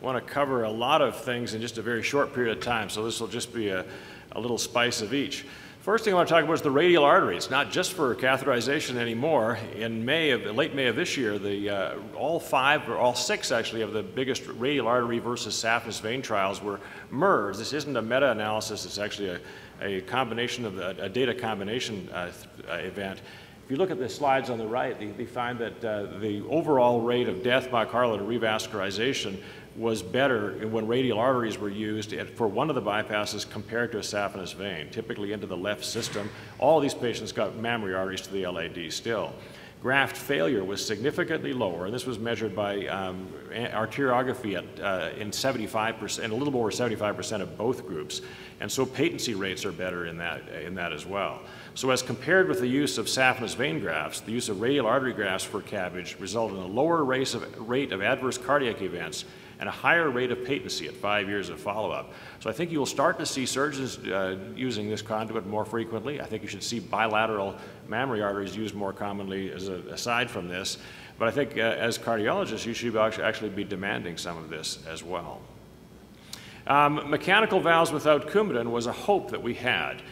want to cover a lot of things in just a very short period of time, so this will just be a little spice of each. First thing I want to talk about is the radial artery. It's not just for catheterization anymore. In late May of this year, the all six actually of the biggest radial artery versus saphenous vein trials were merged. This isn't a meta-analysis, it's actually a combination of a data combination event. If you look at the slides on the right, they find that the overall rate of death by myocardial revascularization was better when radial arteries were used for one of the bypasses compared to a saphenous vein, typically into the left system. All these patients got mammary arteries to the LAD still. Graft failure was significantly lower, and this was measured by arteriography at, in 75%, and a little over 75% of both groups, and so patency rates are better in that as well. So as compared with the use of saphenous vein grafts, the use of radial artery grafts for CABG resulted in a lower rate of adverse cardiac events and a higher rate of patency at 5 years of follow-up. So I think you will start to see surgeons using this conduit more frequently. I think you should see bilateral mammary arteries used more commonly as aside from this. But I think as cardiologists, you should actually be demanding some of this as well. Mechanical valves without Coumadin was a hope that we had.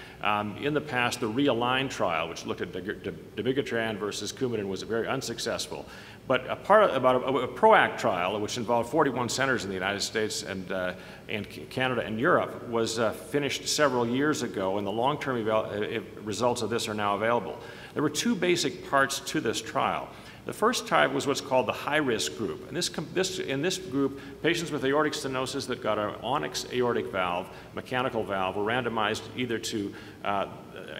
In the past, the Realign trial, which looked at dabigatran versus Coumadin, was very unsuccessful. But about a PROACT trial, which involved 41 centers in the United States and Canada and Europe, was finished several years ago, and the long-term results of this are now available. There were two basic parts to this trial. The first type was what's called the high-risk group. And in this group, patients with aortic stenosis that got an Onyx aortic valve, mechanical valve, were randomized either to an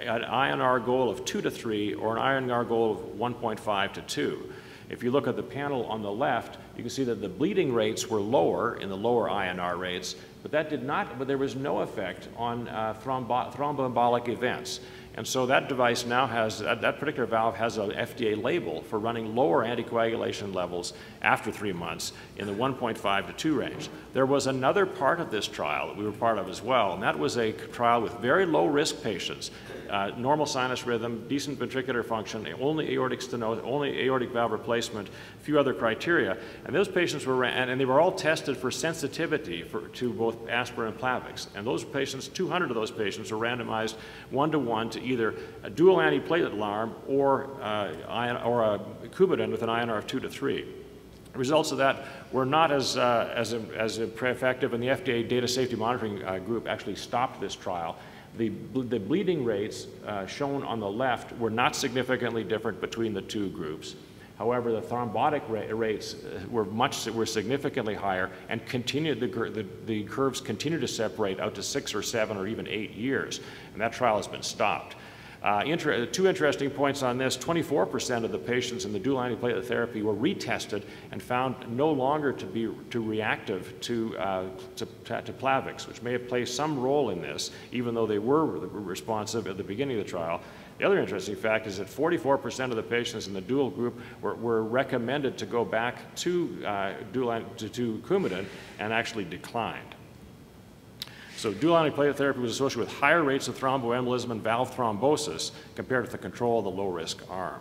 INR goal of 2 to 3 or an INR goal of 1.5 to 2. If you look at the panel on the left, you can see that the bleeding rates were lower in the lower INR rates, but that did not, but there was no effect on thromboembolic events. And so that device now has, that particular valve has an FDA label for running lower anticoagulation levels after 3 months in the 1.5 to 2 range. There was another part of this trial that we were part of as well, and that was a trial with very low risk patients, normal sinus rhythm, decent ventricular function, only aortic stenosis, only aortic valve replacement, a few other criteria. And those patients were, and they were all tested for sensitivity to both aspirin and Plavix. And those patients, 200 of those patients were randomized 1 to 1 to either a dual antiplatelet alarm or a Coumadin with an INR of 2 to 3. The results of that were not as effective, and the FDA Data Safety Monitoring Group actually stopped this trial. The bleeding rates shown on the left were not significantly different between the two groups. However, the thrombotic rates were significantly higher, and continued the curves continue to separate out to 6 or 7 or even 8 years, and that trial has been stopped. Two interesting points on this: 24% of the patients in the dual antiplatelet therapy were retested and found no longer to be reactive to Plavix, which may have played some role in this, even though they were responsive at the beginning of the trial. The other interesting fact is that 44% of the patients in the dual group were recommended to go back to Coumadin and actually declined. So dual antiplatelet therapy was associated with higher rates of thromboembolism and valve thrombosis compared to the control of the low-risk arm.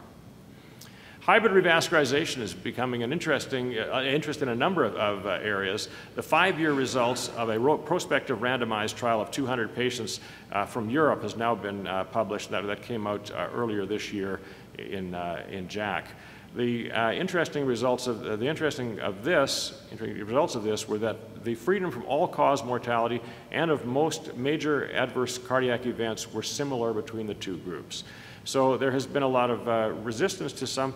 Hybrid revascularization is becoming an interesting interest in a number of areas. The 5-year results of a prospective randomized trial of 200 patients from Europe has now been published. That came out earlier this year in JACC. The interesting results of this were that the freedom from all-cause mortality and of most major adverse cardiac events were similar between the two groups. So there has been a lot of resistance to some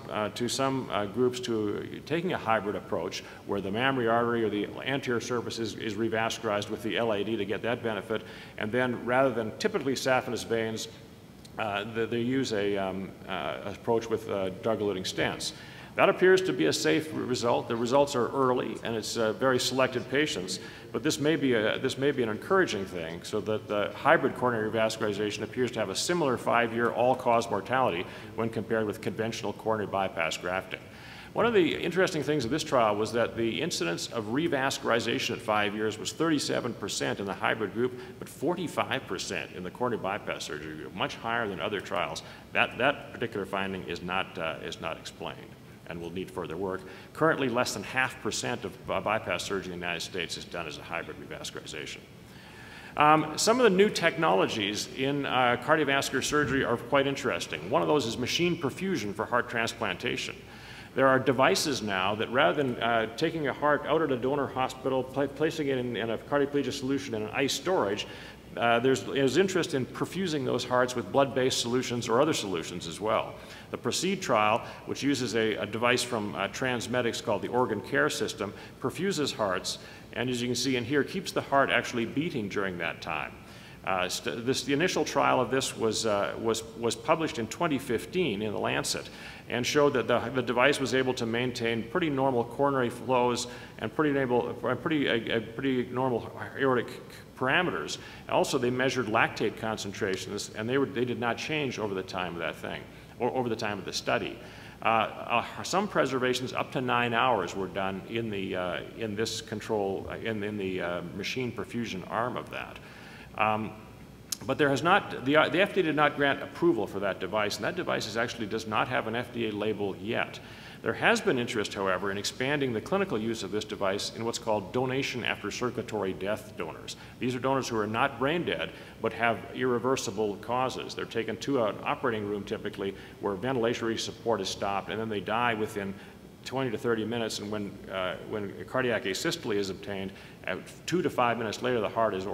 groups to taking a hybrid approach where the mammary artery or the anterior surface is revascularized with the LAD to get that benefit, and then rather than typically saphenous veins, they use an approach with drug-eluting stents. That appears to be a safe result. The results are early, and it's very selected patients. But this may be an encouraging thing, so that the hybrid coronary revascularization appears to have a similar 5-year all-cause mortality when compared with conventional coronary bypass grafting. One of the interesting things of this trial was that the incidence of revascularization at 5 years was 37% in the hybrid group, but 45% in the coronary bypass surgery group, much higher than other trials. That particular finding is not explained. and will need further work. Currently, less than 0.5% of bypass surgery in the United States is done as a hybrid revascularization. Some of the new technologies in cardiovascular surgery are quite interesting. One of those is machine perfusion for heart transplantation. There are devices now that rather than taking a heart out at a donor hospital, placing it in a cardioplegia solution in an ICE storage, there's interest in perfusing those hearts with blood-based solutions or other solutions as well. The PROCEED trial, which uses a device from TransMedics called the Organ Care System, perfuses hearts, and as you can see in here, keeps the heart actually beating during that time. The initial trial of this was published in 2015 in The Lancet and showed that the device was able to maintain pretty normal coronary flows and pretty normal aortic parameters. Also, they measured lactate concentrations, and they did not change over the time of that thing, or over the time of the study. Some preservations up to 9 hours were done in this control, in the machine perfusion arm of that. But there has not, the FDA did not grant approval for that device, and that device actually does not have an FDA label yet. There has been interest, however, in expanding the clinical use of this device in what's called donation after circulatory death donors. These are donors who are not brain dead, but have irreversible causes. They're taken to an operating room, typically, where ventilatory support is stopped, and then they die within 20 to 30 minutes, and when cardiac asystole is obtained, 2 to 5 minutes later, the heart is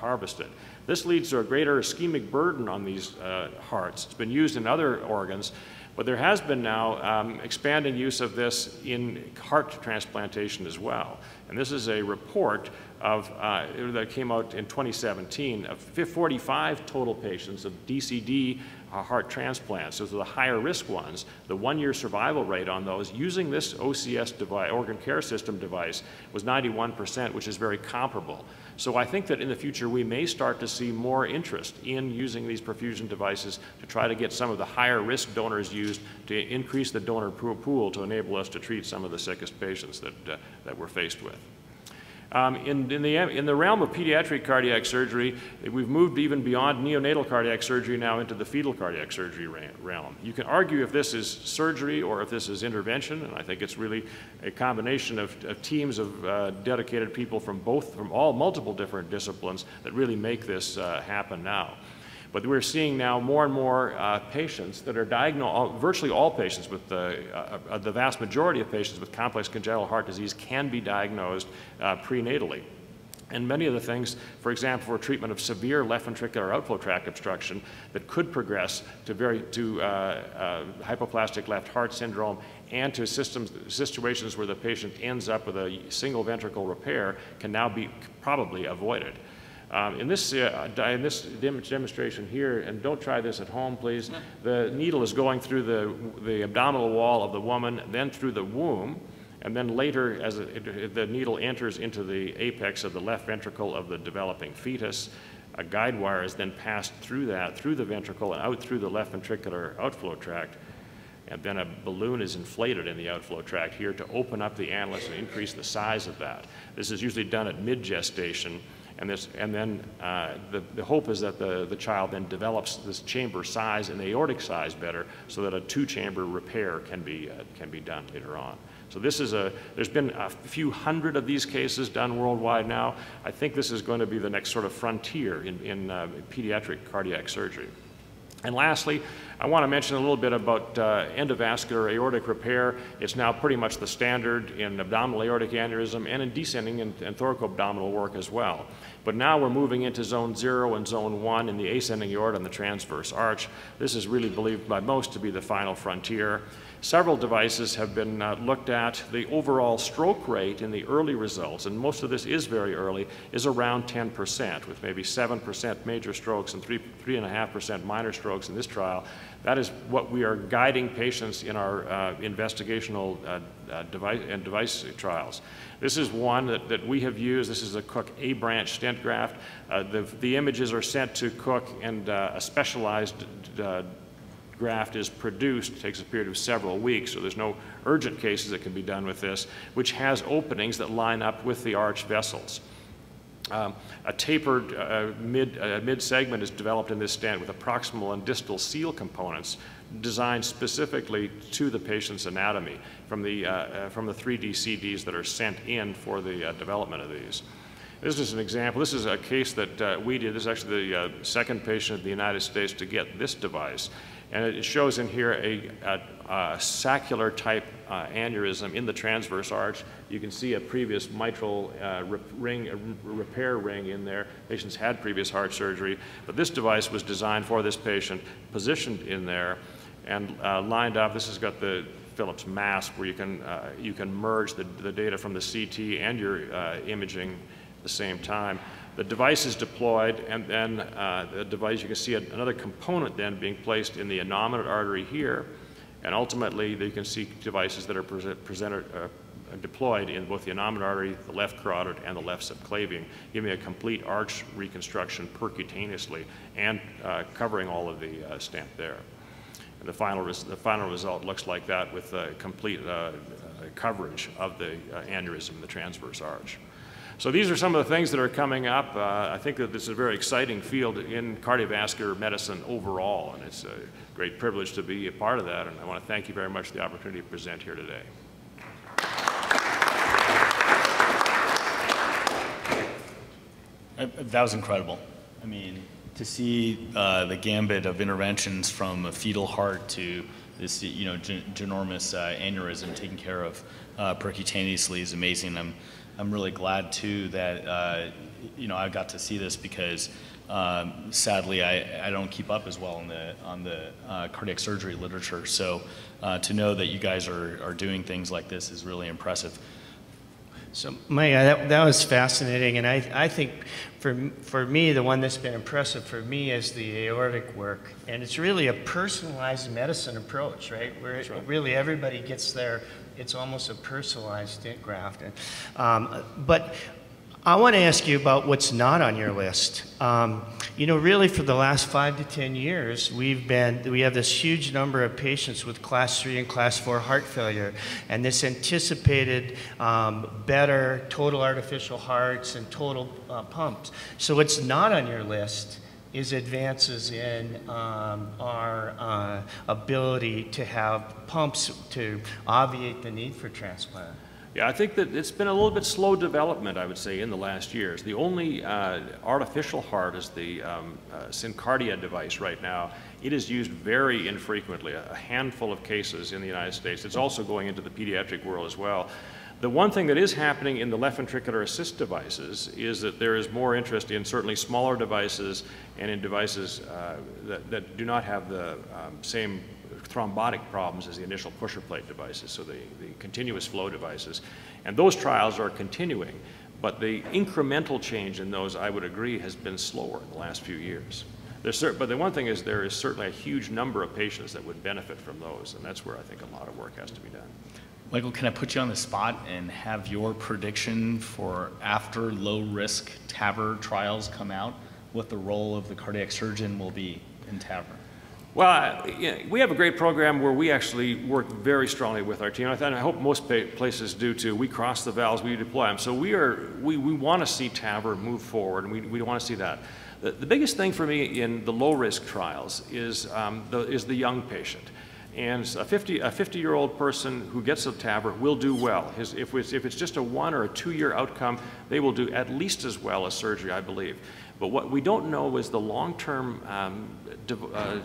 harvested. This leads to a greater ischemic burden on these hearts. It's been used in other organs, but there has been now expanding use of this in heart transplantation as well. And this is a report of, that came out in 2017 of 45 total patients of DCD heart transplants. Those are the higher risk ones. The 1-year survival rate on those using this OCS device, Organ Care System device, was 91%, which is very comparable. So I think that in the future we may start to see more interest in using these perfusion devices to try to get some of the higher risk donors used to increase the donor pool to enable us to treat some of the sickest patients that we're faced with. In the realm of pediatric cardiac surgery, we've moved even beyond neonatal cardiac surgery now into the fetal cardiac surgery realm. You can argue if this is surgery or if this is intervention, and I think it's really a combination of teams of dedicated people from multiple different disciplines that really make this happen now. But we're seeing now more and more patients that are diagnosed, virtually all patients with the vast majority of patients with complex congenital heart disease can be diagnosed prenatally. And many of the things, for example, for treatment of severe left ventricular outflow tract obstruction that could progress to hypoplastic left heart syndrome and to situations where the patient ends up with a single ventricle repair can now be probably avoided. In this demonstration here, and don't try this at home, please, the needle is going through the abdominal wall of the woman, then through the womb, and then later as the needle enters into the apex of the left ventricle of the developing fetus, a guide wire is then passed through that, through the ventricle, and out through the left ventricular outflow tract. And then a balloon is inflated in the outflow tract here to open up the annulus and increase the size of that. This is usually done at mid-gestation. And then the hope is that the child then develops this chamber size and the aortic size better so that a 2-chamber repair can be done later on. So this is there's been a few hundred of these cases done worldwide now. I think this is going to be the next sort of frontier in pediatric cardiac surgery. And lastly, I want to mention a little bit about endovascular aortic repair. It's now pretty much the standard in abdominal aortic aneurysm and in descending and thoracoabdominal work as well. But now we're moving into zone 0 and zone 1 in the ascending aorta and the transverse arch. This is really believed by most to be the final frontier. Several devices have been looked at. The overall stroke rate in the early results, and most of this is very early, is around 10%, with maybe 7% major strokes and 3.5% minor strokes in this trial. That is what we are guiding patients in our investigational device trials. This is one that we have used. This is a Cook A-branch stent graft. The images are sent to Cook, and a specialized graft is produced. It takes a period of several weeks, so there's no urgent cases that can be done with this, which has openings that line up with the arch vessels. A tapered mid-segment is developed in this stent with a proximal and distal seal components designed specifically to the patient's anatomy from the 3 DCDs that are sent in for the development of these. This is an example. This is a case that we did. This is actually the second patient in the United States to get this device. And it shows in here a saccular type aneurysm in the transverse arch. You can see a previous mitral repair ring in there. Patients had previous heart surgery, but this device was designed for this patient, positioned in there, and lined up. This has got the Phillips mask where you can merge the data from the CT and your imaging at the same time. The device is deployed, and then the device, you can see another component then being placed in the innominate artery here, and ultimately you can see devices that are deployed in both the innominate artery, the left carotid, and the left subclavian, giving a complete arch reconstruction percutaneously and covering all of the stent there. And the final result looks like that with complete coverage of the aneurysm in the transverse arch. So these are some of the things that are coming up. I think that this is a very exciting field in cardiovascular medicine overall, and it's a great privilege to be a part of that, and I want to thank you very much for the opportunity to present here today. That was incredible. I mean, to see the gambit of interventions from a fetal heart to this, you know, ginormous aneurysm taken care of percutaneously is amazing. I'm really glad too that you know, I got to see this because sadly I don't keep up as well on the cardiac surgery literature. So to know that you guys are doing things like this is really impressive. So Mike, that was fascinating, and I think for me the one that's been impressive for me is the aortic work, and it's really a personalized medicine approach, right? Where it, right, really everybody gets their. It's almost a personalized stent graft. But I want to ask you about what's not on your list. You know, really for the last 5 to 10 years, we have this huge number of patients with class 3 and class 4 heart failure, and this anticipated better total artificial hearts and total pumps. So what's not on your list is advances in our ability to have pumps to obviate the need for transplant. Yeah, I think that it's been a little bit slow development, I would say, in the last years. The only artificial heart is the Syncardia device right now. It is used very infrequently, a handful of cases in the United States. It's also going into the pediatric world as well. The one thing that is happening in the left ventricular assist devices is that there is more interest in certainly smaller devices and in devices that do not have the same thrombotic problems as the initial pusher plate devices, so the continuous flow devices. And those trials are continuing, but the incremental change in those, I would agree, has been slower in the last few years. But the one thing is there is certainly a huge number of patients that would benefit from those, and that's where I think a lot of work has to be done. Michael, can I put you on the spot and have your prediction for after low-risk TAVR trials come out, what the role of the cardiac surgeon will be in TAVR? Well, we have a great program where we actually work very strongly with our team, and I hope most places do too. We cross the valves, we deploy them. So we want to see TAVR move forward, and we want to see that. The biggest thing for me in the low-risk trials is the young patient. And a 50-year-old person who gets a TAVR will do well. If it's just a 1- or 2-year outcome, they will do at least as well as surgery, I believe. But what we don't know is the long-term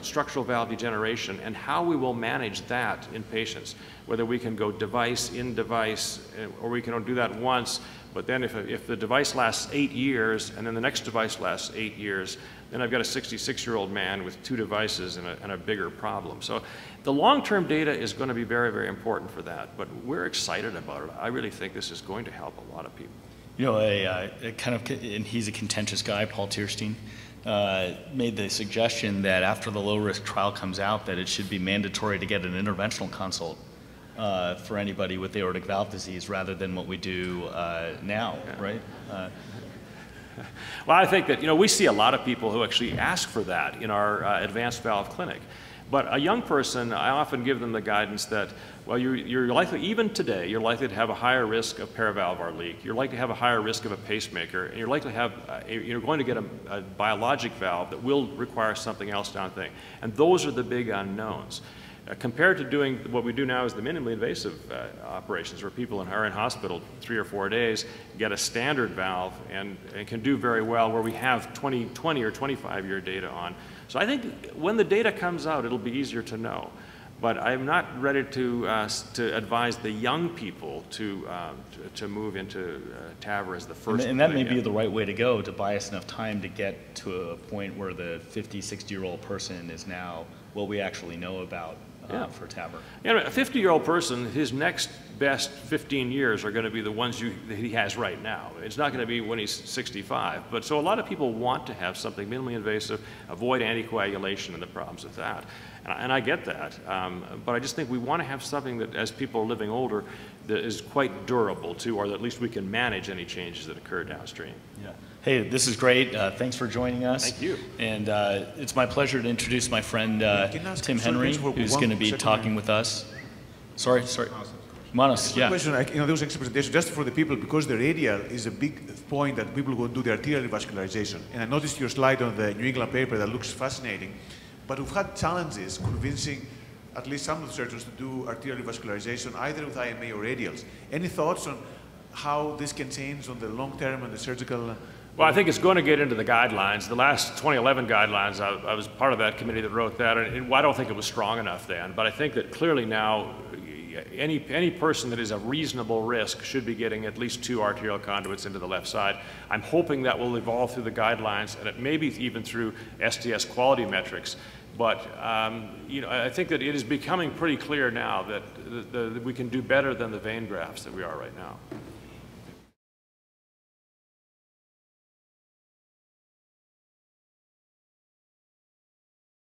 structural valve degeneration and how we will manage that in patients, whether we can go device in device, or we can do that once, but then if the device lasts 8 years and then the next device lasts 8 years, then I've got a 66-year-old man with 2 devices and a bigger problem. So the long-term data is going to be very, very important for that, but we're excited about it. I really think this is going to help a lot of people. You know, and he's a contentious guy, Paul Tierstein, made the suggestion that after the low-risk trial comes out that it should be mandatory to get an interventional consult for anybody with aortic valve disease rather than what we do now, yeah, right? Well, I think that, you know, we see a lot of people who actually ask for that in our advanced valve clinic. But a young person, I often give them the guidance that, well, you're likely, even today, you're likely to have a higher risk of paravalvular leak. You're likely to have a higher risk of a pacemaker, and you're likely to have, you're going to get a biologic valve that will require something else down the thing. And those are the big unknowns. Compared to doing what we do now is the minimally invasive operations where people are in hospital 3 or 4 days, get a standard valve and can do very well, where we have 20 or 25-year data on. So I think when the data comes out, it'll be easier to know. But I'm not ready to advise the young people to move into TAVR as the first. And that may be the right way to go, to buy us enough time to get to a point where the 50, 60-year-old person is now what we actually know about. Yeah, for TAVR. Yeah, a 50-year-old person, his next best 15 years are going to be the ones that he has right now. It's not going to be when he's 65. But so a lot of people want to have something minimally invasive, avoid anticoagulation and the problems with that. And I get that. But I just think we want to have something that, as people are living older, that is quite durable too, or that at least we can manage any changes that occur downstream. Yeah. Hey, this is great. Thanks for joining us. Thank you. And it's my pleasure to introduce my friend Tim Henry, who's going to be talking with us. Sorry. Manos, yeah. Question. There was an extra presentation just for the people, because the radial is a big point that people go and do the arterial vascularization. And I noticed your slide on the New England paper that looks fascinating. But we've had challenges convincing at least some of the surgeons to do arterial vascularization, either with IMA or radials. Any thoughts on how this can change on the long term and the surgical? Well, I think it's going to get into the guidelines. The last 2011 guidelines, I was part of that committee that wrote that, and I don't think it was strong enough then. But I think that clearly now, any person that is a reasonable risk should be getting at least 2 arterial conduits into the left side. I'm hoping that will evolve through the guidelines, and it may be even through STS quality metrics. But I think that it is becoming pretty clear now that we can do better than the vein grafts that we are right now.